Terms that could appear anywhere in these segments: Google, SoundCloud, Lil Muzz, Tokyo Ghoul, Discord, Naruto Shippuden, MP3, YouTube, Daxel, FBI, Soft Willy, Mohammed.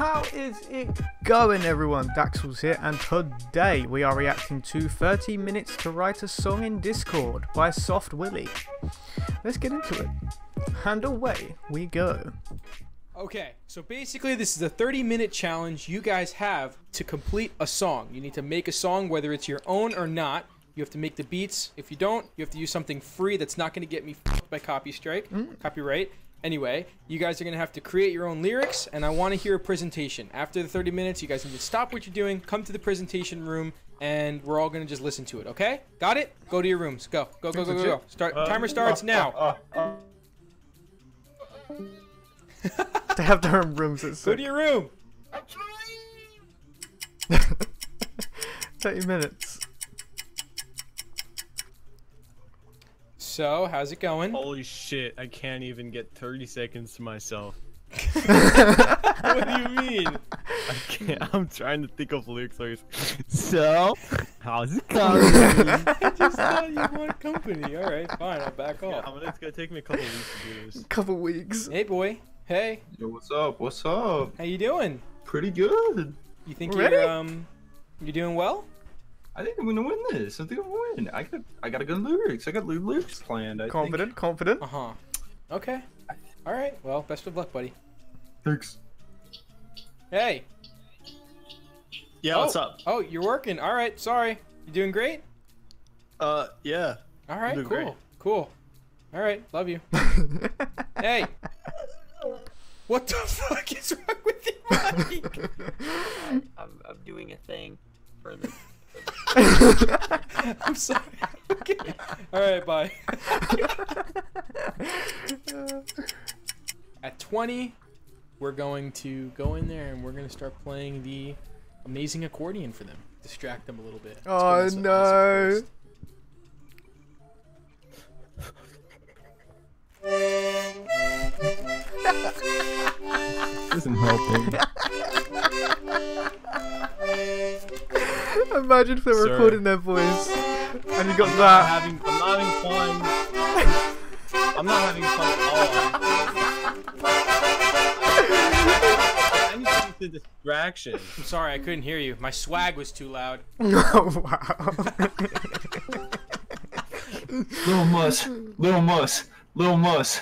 How is it going, everyone? Daxel's here, and today we are reacting to 30 Minutes to Write a Song in Discord by Soft Willy. Let's get into it, and away we go. Okay, so basically this is a 30-minute challenge you guys have to complete a song. You need to make a song, whether it's your own or not. You have to make the beats. If you don't, you have to use something free that's not going to get me f***ed by copyright. Anyway, you guys are going to have to create your own lyrics, and I want to hear a presentation. After the 30 minutes, you guys need to stop what you're doing, come to the presentation room, and we're all going to just listen to it, okay? Got it? Go to your rooms. Go. Go, go, go, go, go. Start. Timer starts now. They have their own rooms. That's sick. Go to your room. 30 minutes. So, how's it going? Holy shit, I can't even get 30 seconds to myself. What do you mean? I can't. I'm trying to think of lyrics. So, how's it going? I just thought you wanted company. Alright, fine, I'll back off. Yeah, it's gonna take me a couple of weeks to do this. Couple weeks. Hey, boy. Hey. Yo, what's up? What's up? How you doing? Pretty good. You think you're doing well? I think I'm gonna win this. I think I'm gonna win. I got good lyrics. I got lyrics planned. Confident. Uh-huh. Okay. All right. Well, best of luck, buddy. Thanks. Hey. Yeah. Oh. What's up? Oh, you're working. All right. Sorry. You doing great? Yeah. All right. Cool. Great. Cool. All right. Love you. Hey. What the fuck is wrong with you, Mike? I'm doing a thing for the. I'm sorry. Okay. All right, bye. At 20, we're going to go in there and we're going to start playing the amazing accordion for them. Distract them a little bit. Oh no! This isn't helping. Imagine if they were recording their voice and you got I'm not having fun at all. I'm just the distraction. I'm sorry, I couldn't hear you. My swag was too loud. Oh, wow. Lil Muzz. Lil Muzz. Lil Muzz.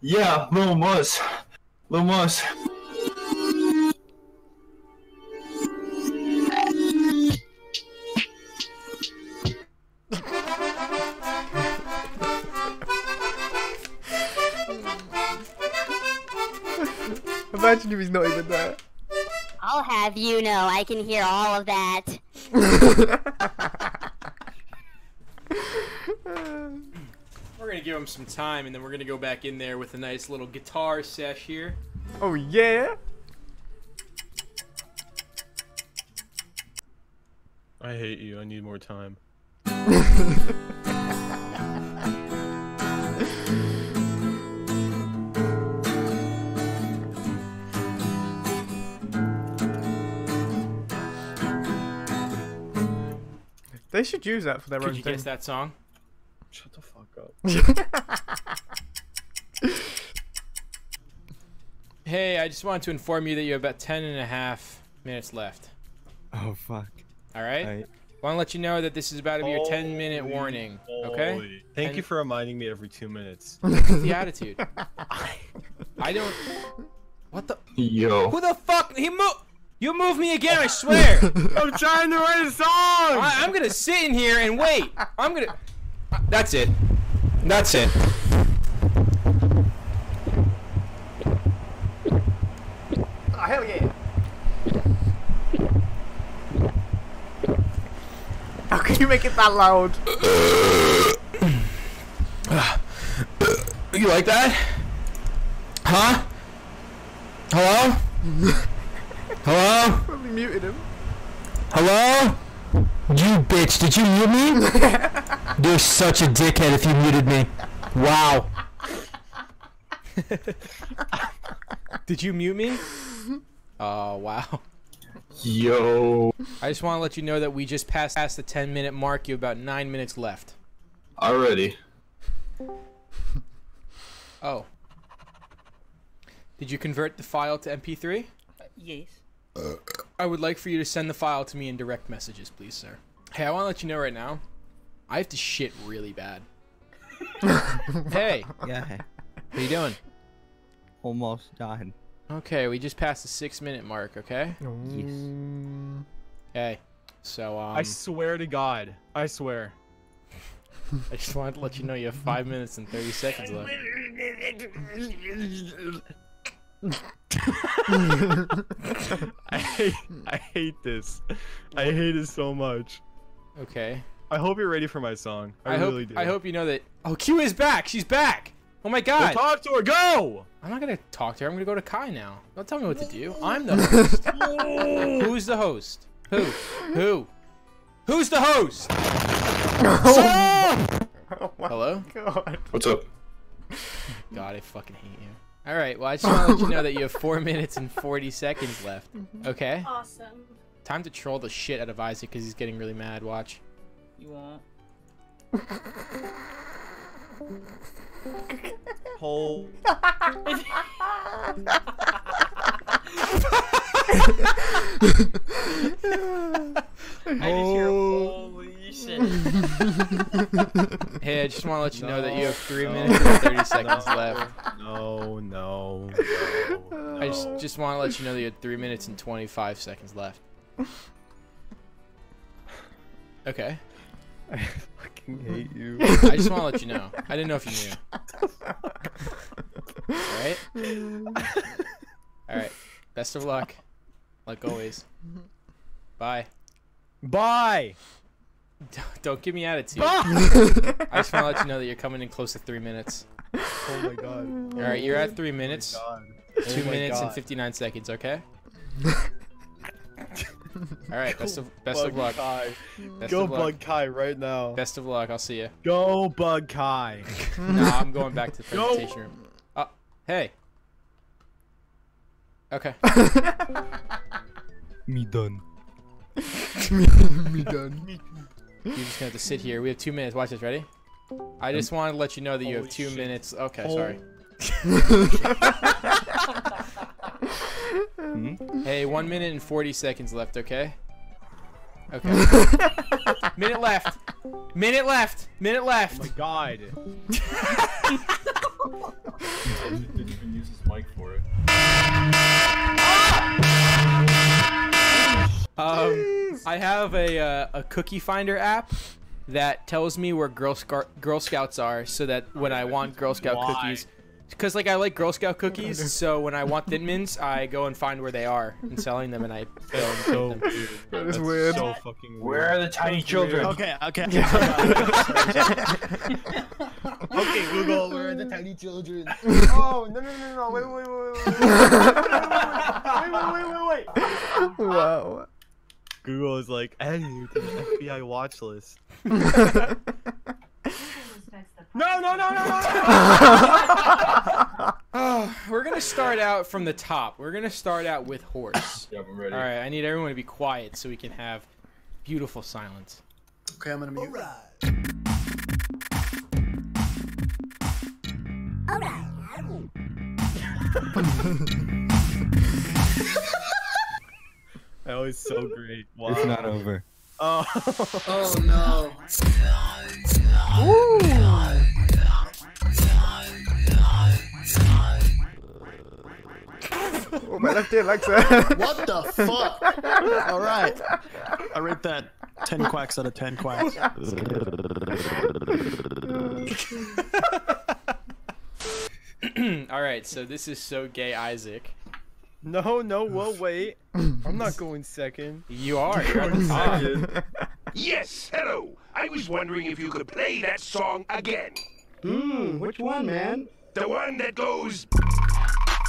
Yeah, Lil Muzz. Lil Muzz. Imagine if he's not even there. I'll have you know, I can hear all of that. We're gonna give him some time, and then we're gonna go back in there with a nice little guitar sesh here. Oh yeah! I hate you. I need more time. They should use that for their own thing. Could you guess that song? Shut the fuck up. Hey, I just wanted to inform you that you have about 10.5 minutes left. Oh, fuck. All right? I want to let you know that this is about to be your 10-minute warning, okay? Thank you for reminding me every 2 minutes. That's the attitude. I don't... What the... Yo. Who the fuck... He moved... You move me again, I swear! I'm trying to write a song! I'm gonna sit in here and wait! I'm gonna... That's it. That's it. Oh, hell yeah! How can you make it that loud? You like that? Huh? Hello? Hello? Probably muted him. Hello? You bitch, did you mute me? You're such a dickhead if you muted me. Wow. Did you mute me? Oh, wow. Yo. I just want to let you know that we just passed the 10-minute mark. You have about 9 minutes left. Already. Oh. Did you convert the file to MP3? Yes. I would like for you to send the file to me in direct messages, please, sir. Hey, I want to let you know right now, I have to shit really bad. Hey. Yeah. Hey. What are you doing? Almost done. Okay, we just passed the 6-minute mark, okay? Yes. Hey, so, I swear to God. I swear. I just wanted to let you know you have 5 minutes and 30 seconds left. I hate this. I hate it so much. Okay. I hope you're ready for my song. I really do. I hope you know that. Oh, Q is back. She's back. Oh my God. Go talk to her. Go. I'm not gonna talk to her. I'm gonna go to Kai now. Don't tell me what to do. I'm the host. Who's the host? Who? Who? Who's the host? Oh my Hello? God. What's up? God, I fucking hate you. All right, well, I just want to let you know that you have 4 minutes and 40 seconds left. Okay? Awesome. Time to troll the shit out of Isaac because he's getting really mad. Watch. You won't. Hole. I just hear holy shit. Hey, I just want to let you know that you have 3 minutes and 30 seconds left. No. I just want to let you know that you had 3 minutes and 25 seconds left. Okay. I fucking hate you. I just want to let you know. I didn't know if you knew. Alright? Alright. Best of luck. Like always. Bye. Bye! Don't give me attitude. I just want to let you know that you're coming in close to 3 minutes. Oh my God. Alright, you're at 3 minutes. Oh two minutes and 59 seconds, okay? Alright, best of luck. Kai. Go bug Kai right now. Best of luck, I'll see you. Go bug Kai. Nah, I'm going back to the presentation room. Oh, hey. Okay. Me done. Me done. You're just gonna have to sit here. We have 2 minutes. Watch this. Ready? I just wanted to let you know that you have 2 minutes. Okay, sorry. Hey, 1 minute and 40 seconds left. Okay. Okay. Minute left. Minute left. Minute left. Oh my God. I didn't even use this mic for it. I have a cookie finder app that tells me where Girl Scouts are, so that when I want Girl Scout cookies, because like I like Girl Scout cookies, so when I want Thin Mints, I go and find where they are and selling them, and I film them. That is weird. So fucking weird. Where are the tiny children? Okay. Okay, Google, where are the tiny children? Oh no! Wait! Wow. Google is like, hey, you can FBI watch list. No. We're going to start out from the top. We're going to start out with horse. Yep, I'm ready. All right, I need everyone to be quiet so we can have beautiful silence. Okay, I'm going to mute. All right. That was so great. Wow. It's not over. Oh. Oh no. Ooh. Oh, my left ear likes that. What the fuck? All right. I rate that 10 quacks out of 10 quacks. All right. So this is so gay, Isaac. No, wait. I'm not going second. You are. You're at the top. Yes, hello. I was wondering if you could play that song again. Which one, man? The one that goes...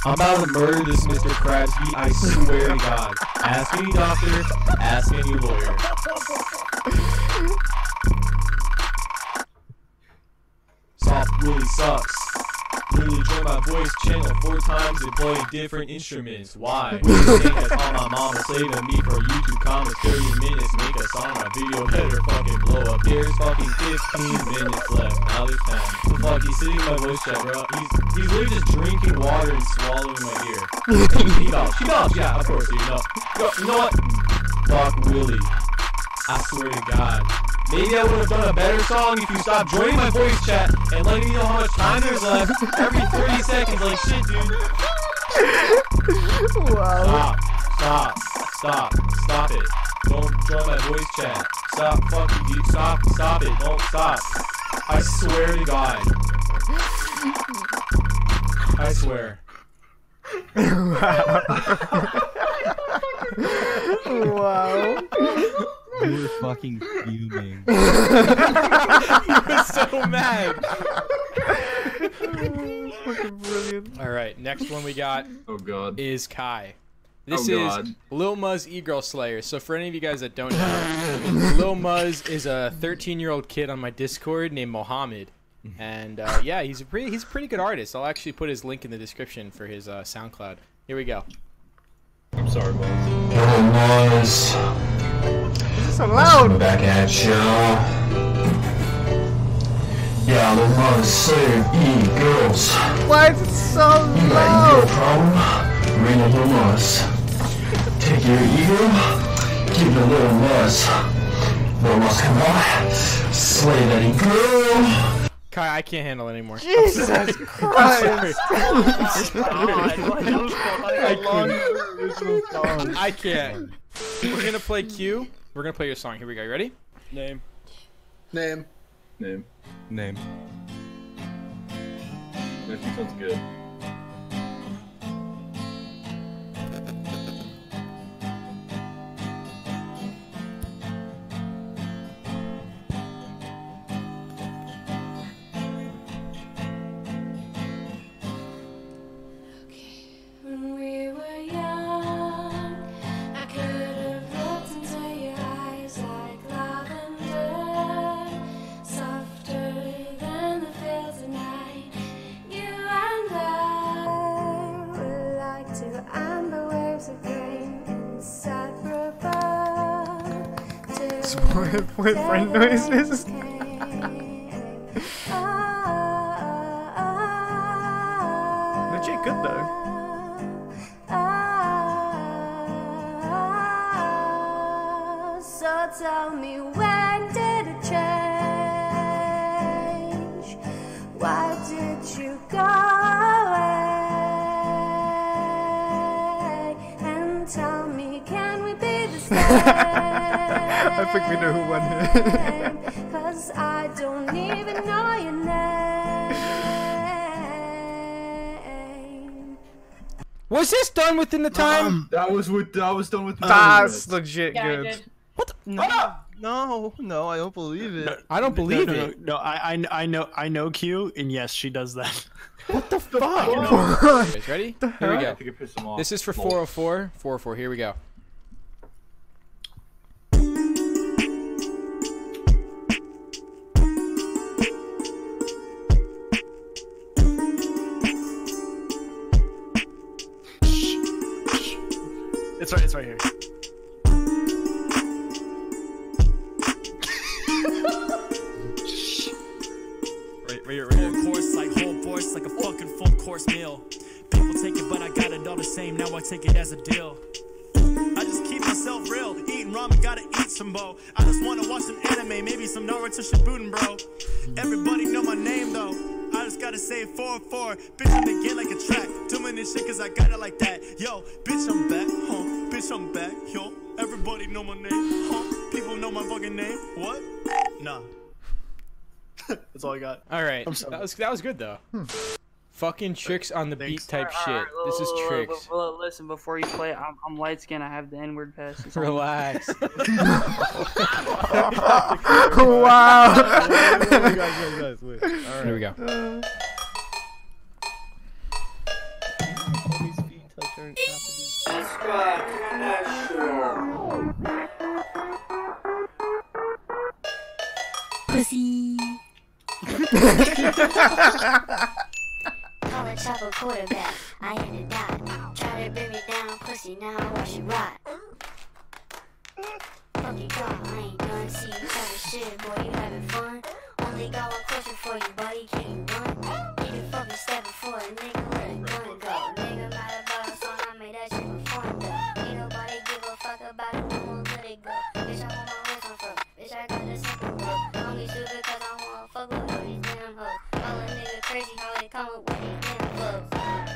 I'm about to murder this Mr. Krabsby, I swear to God. Ask any doctor, ask any lawyer. Soft Willy sucks. Really joined my voice channel 4 times and playing different instruments. Why? Because all my mom was saving me for YouTube comments. 30 minutes make a song, my video better fucking blow up. There's fucking 15 minutes left. Now there's time. So fuck, he's sitting my voice chat, bro. He's literally just drinking water and swallowing my ear. She dogs, yeah, of course, you know. Yo, you know what? Fuck Willy. I swear to God. Maybe I would have done a better song if you stopped joining my voice chat and letting me know how much time there's left every 30 seconds. Like, shit, dude. Wow. Stop it. Don't join my voice chat. Stop fucking dude. Stop it. Don't stop. I swear to God. I swear. Wow. Wow. You were fucking fuming. You were so mad. Oh, fucking brilliant. Alright, next one we got is Kai. This is Lil Muzz E-Girl Slayer. So for any of you guys that don't know, Lil Muzz is a 13-year-old kid on my Discord named Mohammed. And yeah, he's a pretty good artist. I'll actually put his link in the description for his SoundCloud. Here we go. I'm sorry, Muzz. Lil Muzz. So loud. Back at you. Yeah, Lil Muzz Slayer E-Girls. Why is it so loud? You got an E-girl problem? Bring a Lil Muzz. Take your E-girl, give it a Lil Muzz. Lil Muzz, come on. Slay that E-girl. Kai, I can't handle it anymore. Jesus Christ! I can't. We're gonna play Q. We're gonna play your song. Here we go. You ready? Name. Name. Name. Name. That sounds good. With friend noises. Legit good though. So tell me, when did it change? Why did you go away? And tell me, can we be the same? I think we know who won it. Cause I don't even know your name. Was this done within the time? That was done within the time. That's legit good. Yeah, what the? No. Oh, no, I don't believe it. No, I don't believe it. No, I know Q, and yes, she does that. What the fuck? Oh. You guys ready? Here we go. I piss him off. This is for 404. 404, here we go. It's right here. right here. Full course, like whole course, like a fucking full course meal. People take it, but I got it all the same. Now I take it as a deal. I just keep myself real. Eating ramen, gotta eat some bo. I just wanna watch some anime, maybe some Naruto Shippuden, bro. Everybody know my name though. I just gotta say 404. Bitch, I'm the game like a track. Doing this shit cause I got it like that. Yo, bitch, I'm back home. Bitch, I'm back, yo. Everybody know my name, huh? People know my fucking name. What? Nah. That's all I got. All right. That was good though. Fucking Tricks on the Beat type shit. This is Tricks. Listen, before you play, I'm light skinned. I have the N-word pass. Relax. Wow. Guys, wait. All right. Here we go. Pussy. bitch, I'm a quarterback. I ain't a dot. Try to bring me down, pussy, now I watch you rot. Fuck you, God, I ain't done. See you having shit, boy, you having fun. Only got one question for you, buddy, can you run? Need to fucking step before a nigga where the gun go. Nigga, right about a song, I made that shit before though. Ain't nobody give a fuck about it, no one let it go. Bitch, I want my wrist on first. Bitch, I got this simple work. Only shoot it cause I wanna fuck with all these damn hoes. All a nigga crazy, how they come up with these damn clubs.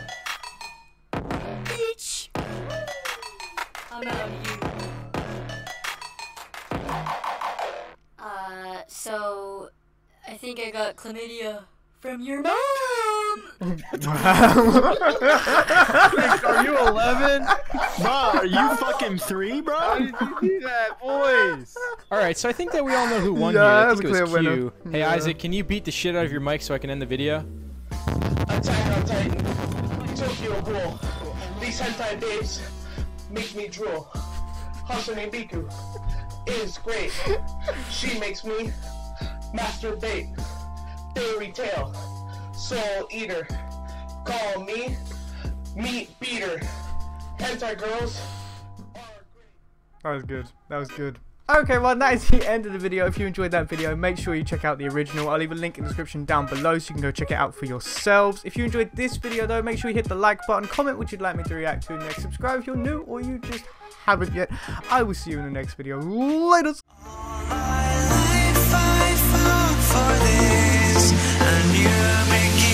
Bitch! I'm out of you. So, I think I got chlamydia from your mom! Like, are you 11? Bro, are you fucking 3, bro? How did you do that, boys? Alright, so I think that we all know who won here. I think it was Q. Hey, yeah. Isaac, can you beat the shit out of your mic so I can end the video? I'm tight. Tokyo Ghoul. These hentai babes make me drool. Hasune Biku is great. She makes me masturbate. Fairy tale, soul eater. Call me meat beater. Hentai girls are great. That was good. That was good. Okay, well that is the end of the video. If you enjoyed that video, make sure you check out the original. I'll leave a link in the description down below so you can go check it out for yourselves. If you enjoyed this video though, make sure you hit the like button, comment what you'd like me to react to next, subscribe if you're new or you just haven't yet. I will see you in the next video. Laters! All my life I fought for this, and you're making